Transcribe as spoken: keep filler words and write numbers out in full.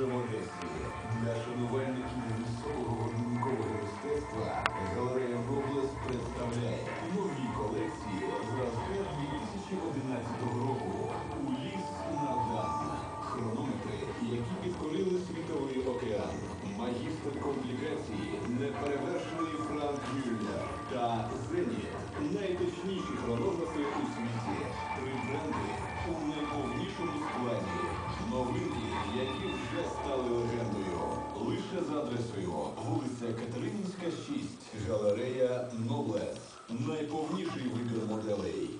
нашому гості, нашому вальнику високого ринкового мистецтва, галерея «Роблес» представляє нові колекції зразка дві тисячі одинадцятого року «У ліс над нас». Хронометри, які підкорили світовий океан, магістр комплікації, неперевершений Франк Мюллер та «Зеніт» – найточніші хронометри у світі. Три бренди у найповнішому складі. Новинки, які вже стали легендою. Лише за адресою вулиця Катеринівська, шість, галерея «Ноблес». Найповніший вибір моделей.